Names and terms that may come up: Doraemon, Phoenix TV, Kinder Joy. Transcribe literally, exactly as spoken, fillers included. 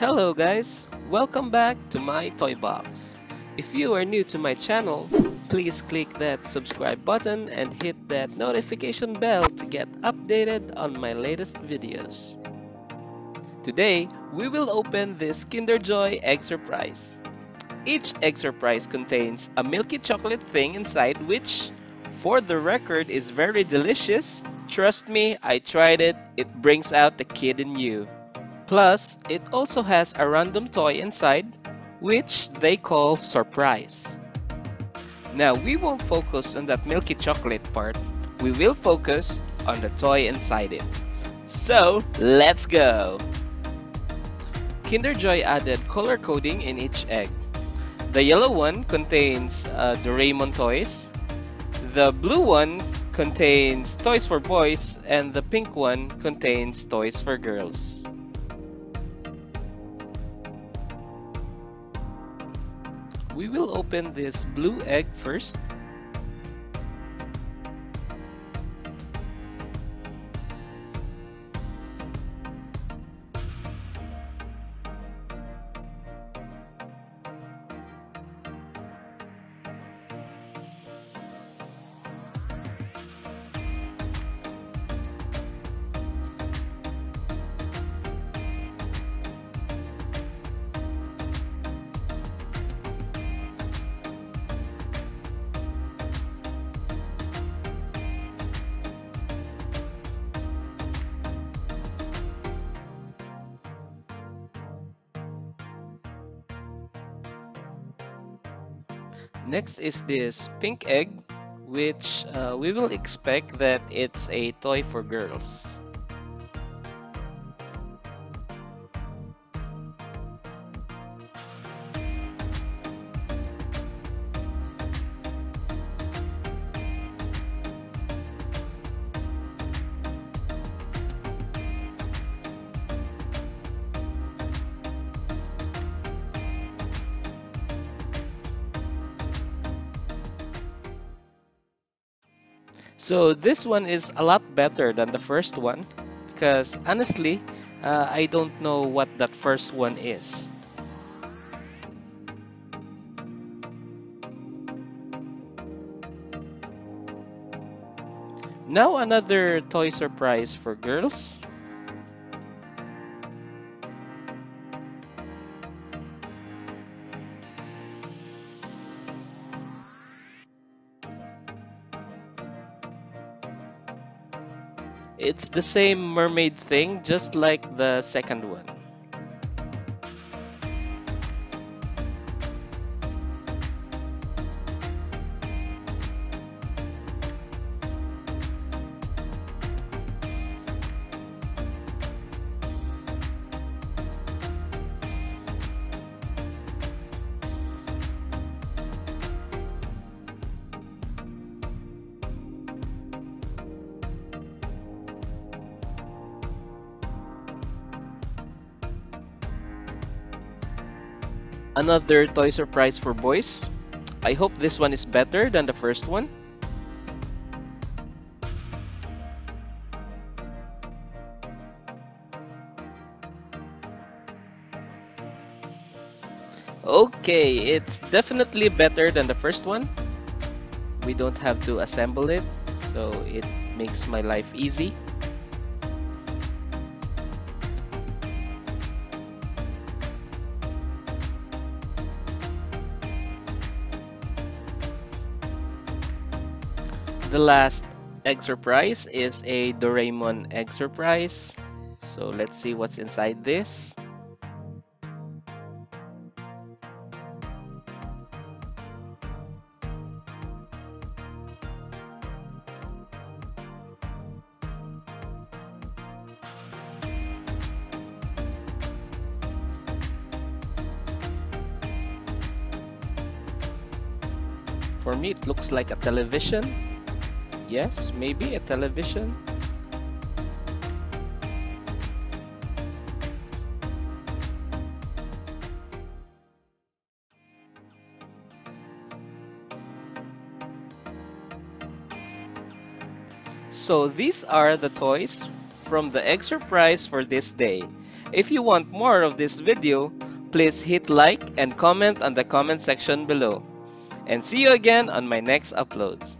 Hello guys! Welcome back to my toy box. If you are new to my channel, please click that subscribe button and hit that notification bell to get updated on my latest videos. Today, we will open this Kinder Joy egg surprise. Each egg surprise contains a milky chocolate thing inside which, for the record, is very delicious. Trust me, I tried it. It brings out the kid in you. Plus, it also has a random toy inside, which they call surprise. Now, we won't focus on that milky chocolate part. We will focus on the toy inside it. So, let's go! Kinder Joy added color coding in each egg. The yellow one contains uh, Doraemon toys. The blue one contains toys for boys, and the pink one contains toys for girls. We will open this blue egg first. Next is this pink egg, which uh, we will expect that it's a toy for girls. So this one is a lot better than the first one, because honestly, uh, I don't know what that first one is. Now another toy surprise for girls. It's the same mermaid thing, just like the second one. Another toy surprise for boys. I hope this one is better than the first one. Okay, it's definitely better than the first one. We don't have to assemble it, so it makes my life easy. The last egg surprise is a Doraemon egg surprise. So let's see what's inside this. For me, it looks like a television. Yes, maybe a television. So these are the toys from the egg surprise for this day. If you want more of this video, please hit like and comment on the comment section below. And see you again on my next uploads.